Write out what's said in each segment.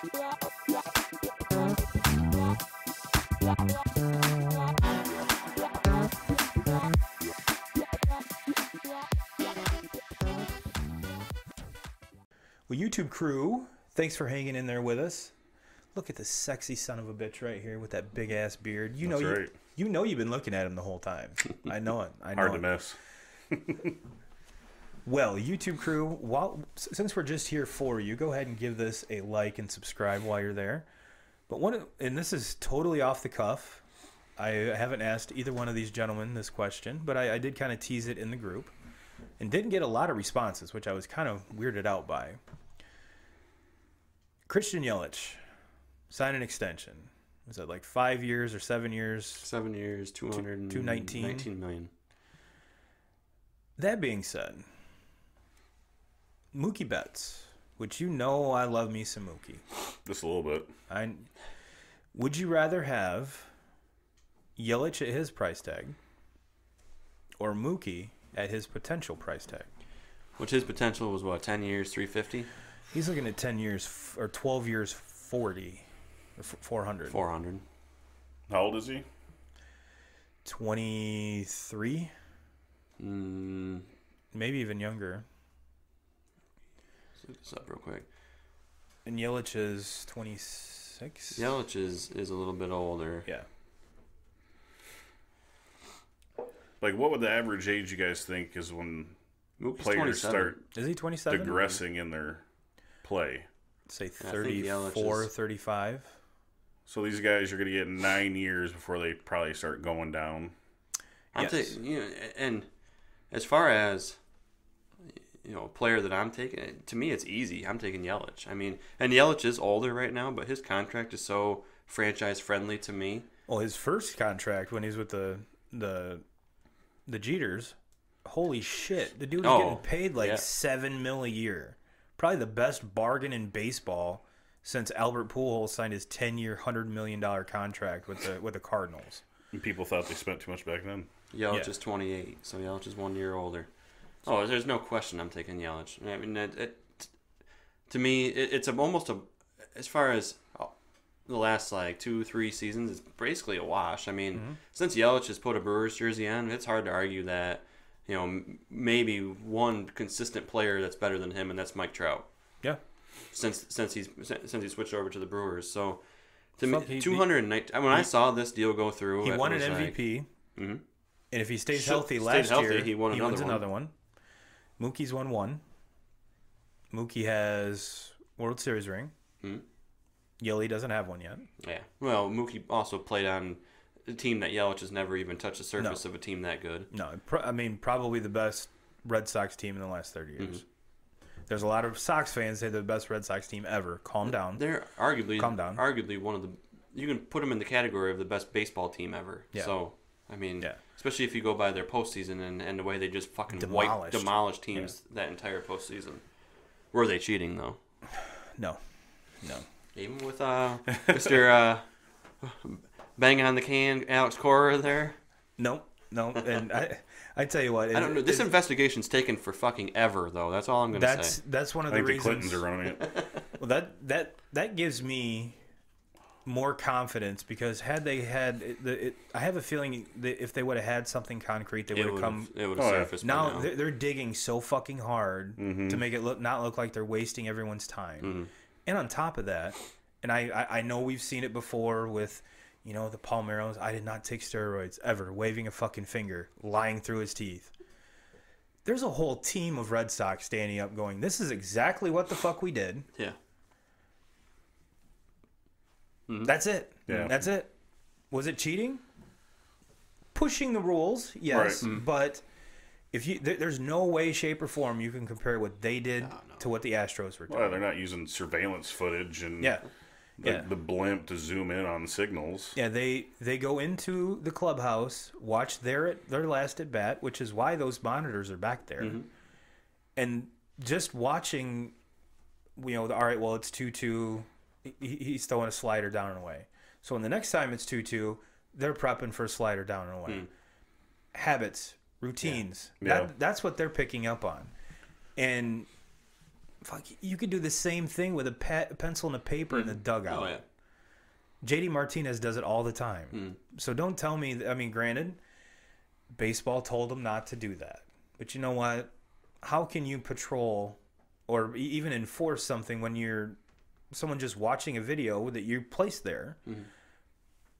Well, YouTube crew, thanks for hanging in there with us. Look at this sexy son of a bitch right here with that big ass beard. You know, right. You know you've been looking at him the whole time. I know it. I know hard to miss. Well, YouTube crew, while since we're just here for you, go ahead and give this a like and subscribe while you're there. But and this is totally off the cuff. I haven't asked either one of these gentlemen this question, but I did kind of tease it in the group and didn't get a lot of responses, which I was kind of weirded out by. Christian Yelich, sign an extension. Was that like 5 years or 7 years? 7 years, 219 $19 million. That being said, Mookie Betts, which you know I love me some Mookie. Just a little bit. Would you rather have Yelich at his price tag or Mookie at his potential price tag? Which his potential was what, 10 years, $350? He's looking at 10 years or 12 years, 40 or 400. 400. How old is he? 23. Maybe even younger. Let's look this up real quick. And Yelich is 26. Yelich is a little bit older. Yeah. Like, what would the average age you guys think is when Mookie's players start? Is he 27? Digressing in their play. I'd say 34, 35. So these guys are going to get 9 years before they probably start going down. Yes. You know, and as far as, you know, a player that I'm taking, to me it's easy. I'm taking Yelich. I mean, and Yelich is older right now, but his contract is so franchise friendly to me. Well, his first contract when he's with the Jeters, holy shit, the dude was getting paid like $7 million a year. Probably the best bargain in baseball since Albert Pujols signed his 10-year, $100 million contract with the Cardinals. And people thought they spent too much back then. Yelich is 28, so Yelich is 1 year older. Oh, there's no question I'm taking Yelich. I mean, to me, it's almost as far as the last like 2-3 seasons, it's basically a wash. I mean, since Yelich has put a Brewers jersey on, it's hard to argue that, you know, maybe one consistent player that's better than him, and that's Mike Trout. Yeah. Since he switched over to the Brewers, so. To me, 219. When I saw this deal go through, he won an MVP. And if he stays healthy last year, he wins another one. Mookie's won one. Mookie has World Series ring. Yelich doesn't have one yet. Yeah. Well, Mookie also played on a team that Yelich has never even touched the surface of a team that good. No, I mean probably the best Red Sox team in the last 30 years. There's a lot of Sox fans say they're the best Red Sox team ever. Calm down. They're arguably one of the. You can put them in the category of the best baseball team ever. Yeah. So I mean, especially if you go by their postseason and the way they just fucking demolish teams that entire postseason. Were they cheating though? No. Even with Mr. Banging on the Can, Alex Cora there. No, and I tell you what, I don't know. This investigation's taken for fucking ever, though. That's all I'm going to say. That's one of the reasons. I think the Clintons are running it. Well, that gives me more confidence because had they had, I have a feeling that if they would have had something concrete, they would have come. It would have surfaced. Now they're digging so fucking hard to make it not look like they're wasting everyone's time. And on top of that, and I know we've seen it before with. You know, the Palmeros, I did not take steroids ever, waving a fucking finger, lying through his teeth. There's a whole team of Red Sox standing up going, this is exactly what the fuck we did. Yeah. That's it. Yeah. That's it. Was it cheating? Pushing the rules, yes. Right. But if you, there's no way, shape, or form you can compare what they did to what the Astros were doing. Well, they're not using surveillance footage and... Yeah. The blimp to zoom in on signals. Yeah, they go into the clubhouse, watch their last at bat, which is why those monitors are back there, and just watching. You know, all right, well it's 2-2. He's throwing a slider down and away. So when the next time it's 2-2, they're prepping for a slider down and away. Habits, routines. Yeah. That's what they're picking up on, and fuck, you could do the same thing with a pencil and a paper in the dugout. Oh, yeah. J.D. Martinez does it all the time. So don't tell me that, I mean, granted, baseball told him not to do that. But you know what? How can you patrol or even enforce something when you're someone just watching a video that you placed there?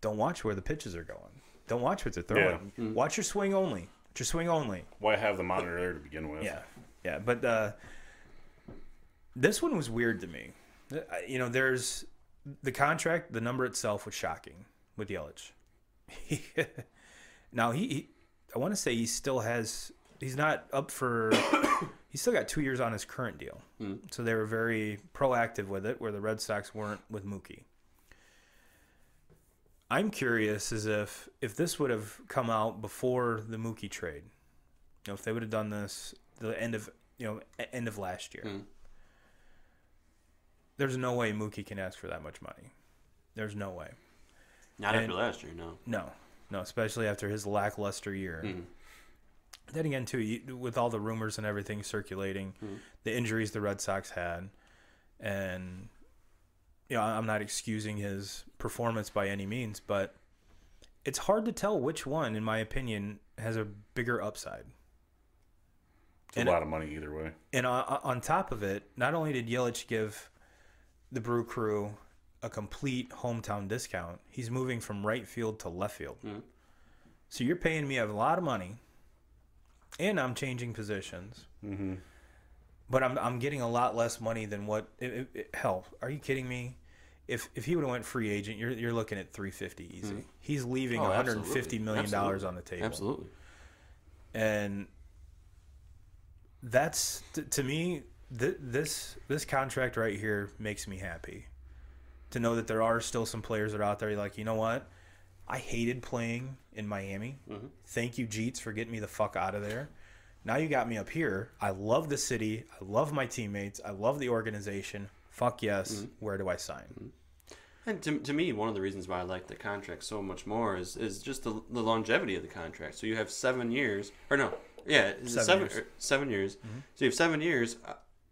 Don't watch where the pitches are going. Don't watch what they're throwing. Watch your swing only. Watch your swing only. Why have the monitor there to begin with? Yeah. Yeah, but this one was weird to me. You know, there's the contract, the number itself was shocking with Yelich. Now, he I want to say he still has – he's not up for – he's still got 2 years on his current deal. So they were very proactive with it, where the Red Sox weren't with Mookie. I'm curious as if this would have come out before the Mookie trade. You know, if they would have done this the end of last year. There's no way Mookie can ask for that much money. There's no way. Not after last year, no. No. No, especially after his lackluster year. Then again, too, with all the rumors and everything circulating, the injuries the Red Sox had, and you know, I'm not excusing his performance by any means, but it's hard to tell which one, in my opinion, has a bigger upside. It's a lot of money either way. And on top of it, not only did Yelich give the Brew Crew a complete hometown discount, he's moving from right field to left field. So you're paying me a lot of money, and I'm changing positions. But I'm getting a lot less money than what hell, are you kidding me? If he would have went free agent, you're looking at $350 easy. He's leaving $150 million on the table. And that's to me this contract right here makes me happy. To know that there are still some players that are out there like, you know what? I hated playing in Miami. Thank you, Jeets, for getting me the fuck out of there. Now you got me up here. I love the city. I love my teammates. I love the organization. Fuck yes. Where do I sign? And to me, one of the reasons why I like the contract so much more is just the longevity of the contract. So you have 7 years. Or no. Yeah. Seven years. So you have 7 years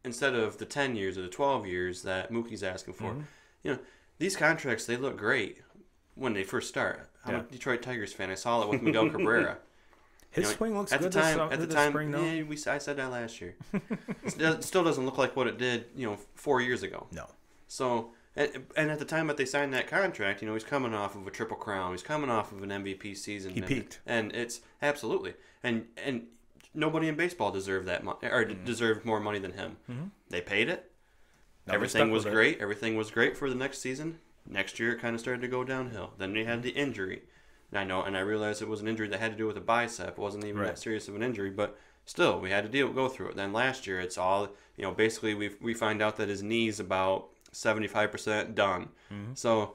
instead of the 10 years or the 12 years that Mookie's asking for. You know, these contracts, they look great when they first start. I'm a Detroit Tigers fan. I saw that with Miguel Cabrera. His swing looks good at the time. Spring, yeah, I said that last year. It still doesn't look like what it did, you know, 4 years ago. No. So, and at the time that they signed that contract, you know, he's coming off of a Triple Crown. He's coming off of an MVP season. He peaked. And it's absolutely. And nobody in baseball deserved that money, or deserved more money than him. They paid it. Everything was great. Everything was great for the next season. Next year, it kind of started to go downhill. Then they had the injury. And I know, and I realized it was an injury that had to do with a bicep. It wasn't even that serious of an injury, but still, we had to go through it. Then last year, it's all, you know, basically we find out that his knee's about 75% done. So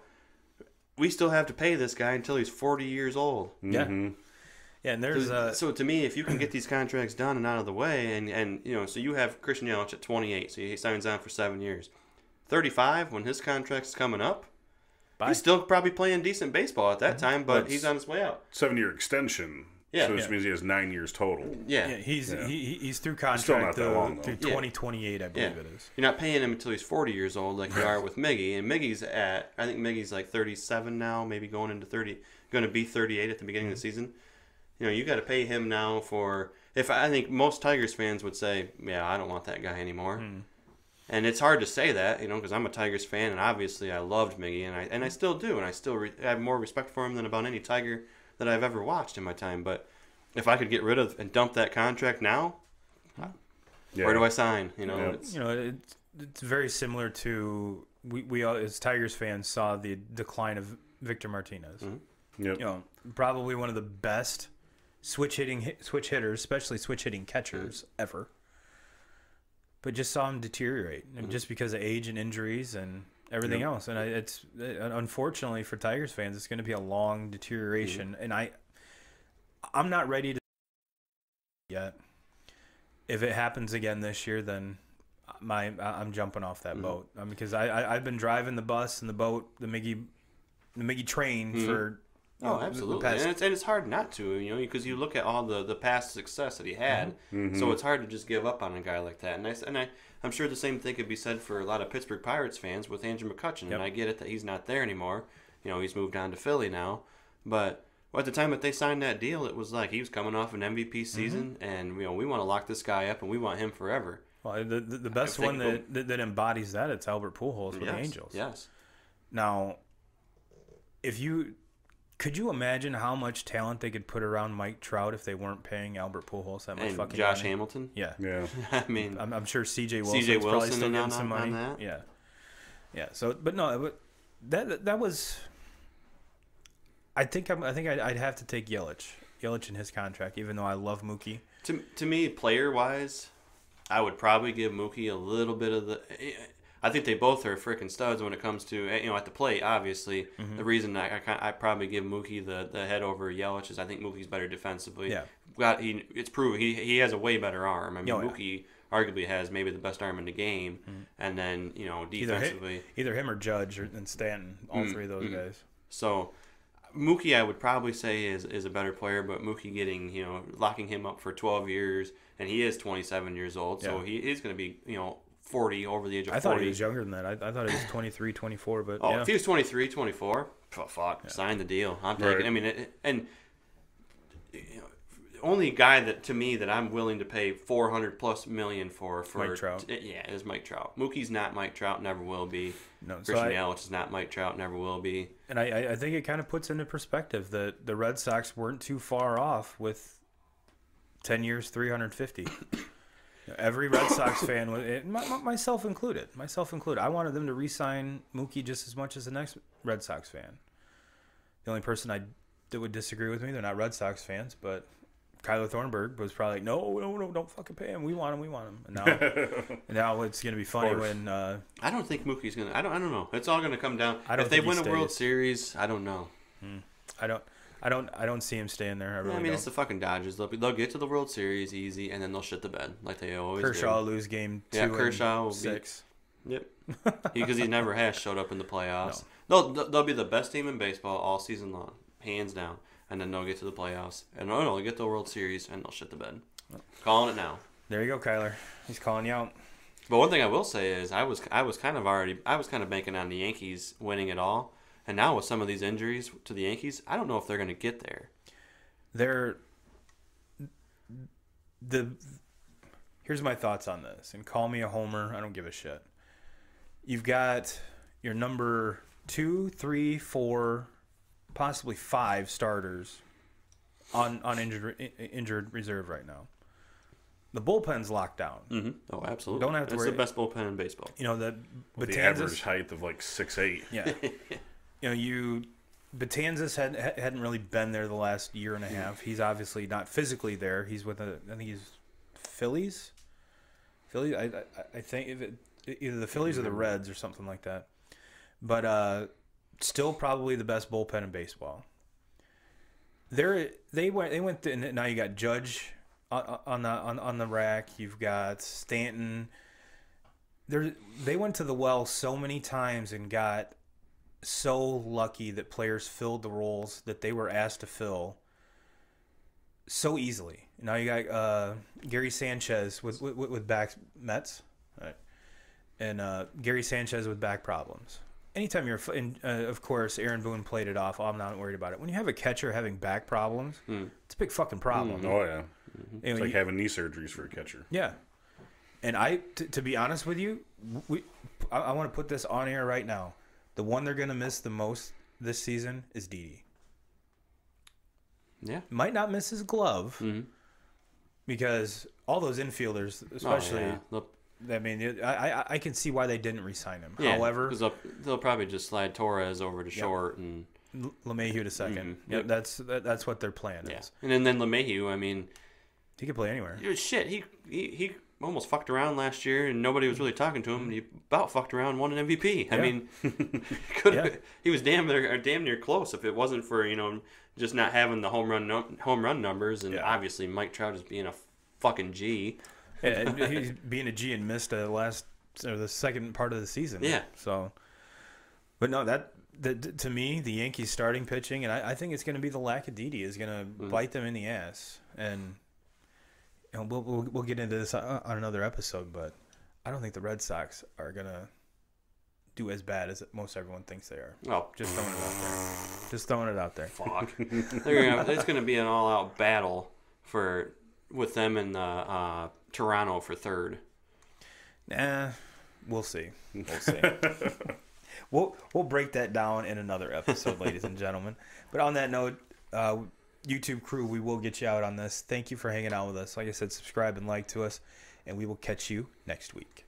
we still have to pay this guy until he's 40 years old. Yeah, and there's so to me, if you can get these contracts done and out of the way, and you know, so you have Christian Yelich at 28, so he signs on for 7 years. 35, when his contract's coming up, he's still probably playing decent baseball at that time, but he's on his way out. 7 year extension. Yeah, so this means he has 9 years total. Yeah, he's through contract still not that long, through 2028, I believe it is. You're not paying him until he's 40 years old, like you are with Miggy, and Miggy's at I think Miggy's like 37 now, maybe going into 30, going to be 38 at the beginning of the season. You know, you got to pay him now for. If I think most Tigers fans would say, "Yeah, I don't want that guy anymore," and it's hard to say that, you know, because I'm a Tigers fan, and obviously I loved Miggy, and I still do, and I still have more respect for him than about any Tiger that I've ever watched in my time. But if I could get rid of and dump that contract now, where do I sign? You know, it's very similar to we all, as Tigers fans, saw the decline of Victor Martinez. You know, probably one of the best switch hitters, especially switch hitting catchers ever, but just saw him deteriorate, and just because of age and injuries and everything else. And it's unfortunately for Tigers fans, it's going to be a long deterioration. And I'm not ready to yet. If it happens again this year, then I'm jumping off that boat, because I've been driving the bus and the boat, the Miggy train for Oh, absolutely. And it's hard not to, you know, because you look at all the past success that he had. Mm-hmm. So it's hard to just give up on a guy like that. And I'm sure the same thing could be said for a lot of Pittsburgh Pirates fans with Andrew McCutcheon. Yep. And I get it that he's not there anymore. You know, he's moved on to Philly now. But at the time that they signed that deal, it was like he was coming off an MVP season, mm-hmm. and you know we want to lock this guy up and we want him forever. Well, the best one that embodies that, it's Albert Pujols with the Angels. Yes. Now, could you imagine how much talent they could put around Mike Trout if they weren't paying Albert Pujols that much fucking Josh money? Hamilton? Yeah. Yeah. I mean, I'm sure CJ Wilson's probably still getting some money. That? Yeah. Yeah. So, but no, that was. I think I'd have to take Yelich in his contract, even though I love Mookie. To me, player wise, I would probably give Mookie a little bit of the. I think they both are freaking studs when it comes to, you know, at the plate, obviously. Mm-hmm. The reason I probably give Mookie the head over Yelich is I think Mookie's better defensively. Yeah. It's proven. He has a way better arm. I mean, Mookie arguably has maybe the best arm in the game. Mm-hmm. And then, you know, defensively. Either him or Judge and Stanton, all three of those guys. So, Mookie, I would probably say, is a better player, but Mookie locking him up for 12 years, and he is 27 years old, so he is going to be, you know, 40, over the age of 40. I thought he was younger than that. I thought he was 23, 24. But if he was 23, 24, fuck, sign the deal. I'm taking. Right. I mean, only guy that to me that I'm willing to pay $400+ million for Mike Trout. Is Mike Trout. Mookie's not Mike Trout, never will be. No, Christian Yelich is not Mike Trout, never will be. And I think it kind of puts into perspective that the Red Sox weren't too far off with 10 years, $350. Every Red Sox fan, myself included, I wanted them to re-sign Mookie just as much as the next Red Sox fan. The only person that would disagree with me, they're not Red Sox fans, but Kyler Thornberg was probably like, no, don't fucking pay him. We want him. And now, it's going to be funny when I don't think Mookie's going to. I don't know. It's all going to come down. If they win a World Series, I don't know. I don't see him staying there. I mean, it's the fucking Dodgers. They'll get to the World Series easy, and then they'll shit the bed like they always do. Kershaw lose game 2. Yeah, Kershaw will 6. Yep. Because he never has showed up in the playoffs. No. They'll be the best team in baseball all season long, hands down. And then they'll get to the playoffs. And they'll get to the World Series, and they'll shit the bed. Yep. Calling it now. There you go, Kyler. He's calling you out. But one thing I will say is I was kind of banking on the Yankees winning it all. And now with some of these injuries to the Yankees, I don't know if they're going to get there. Here's my thoughts on this. And call me a homer. I don't give a shit. You've got your number 2, 3, 4, possibly 5 starters on injured reserve right now. The bullpen's locked down. Mm-hmm. Oh, absolutely. Don't have to worry. It's the best bullpen in baseball. You know, the average height of like 6'8". Yeah. Betances hadn't really been there the last year and a half. He's obviously not physically there. He's with I think he's Phillies. I think either the Phillies or the Reds or something like that. But still probably the best bullpen in baseball. They went and now you got Judge on the rack. You've got Stanton. They went to the well so many times and got so lucky that players filled the roles that they were asked to fill so easily. Now you got Gary Sanchez with back Mets, all right, and Gary Sanchez with back problems. Anytime you're, of course, Aaron Boone played it off. Oh, I'm not worried about it. When you have a catcher having back problems, it's a big fucking problem. Oh yeah. Mm-hmm. It's like having knee surgeries for a catcher. Yeah. And to be honest with you, I want to put this on air right now. The one they're going to miss the most this season is Dee Dee. Yeah. Might not miss his glove because all those infielders, especially. Oh, yeah. I mean, I can see why they didn't re-sign him. Yeah, however, because they'll probably just slide Torres over to short and LeMahieu to second. Mm-hmm. Yep. That's what their plan is. And then LeMahieu, I mean, he could play anywhere. Shit, he almost fucked around last year, and nobody was really talking to him. And he about fucked around, won an MVP. I mean, he was damn near close if it wasn't for just not having the home run numbers, and obviously Mike Trout is being a fucking G. Yeah, he's being a G and missed the second part of the season. Yeah. So, But no, to me, the Yankees starting pitching, and I think it's going to be the lack of Dee Dee is going to bite them in the ass. And we'll get into this on another episode, but I don't think the Red Sox are going to do as bad as most everyone thinks they are. Oh. Just throwing it out there. Just throwing it out there. Fuck. It's going to be an all-out battle with them and Toronto for third. Nah, we'll see. We'll see. We'll break that down in another episode, ladies and gentlemen. But on that note, YouTube crew, we will get you out on this. Thank you for hanging out with us. Like I said, subscribe and like to us, and we will catch you next week.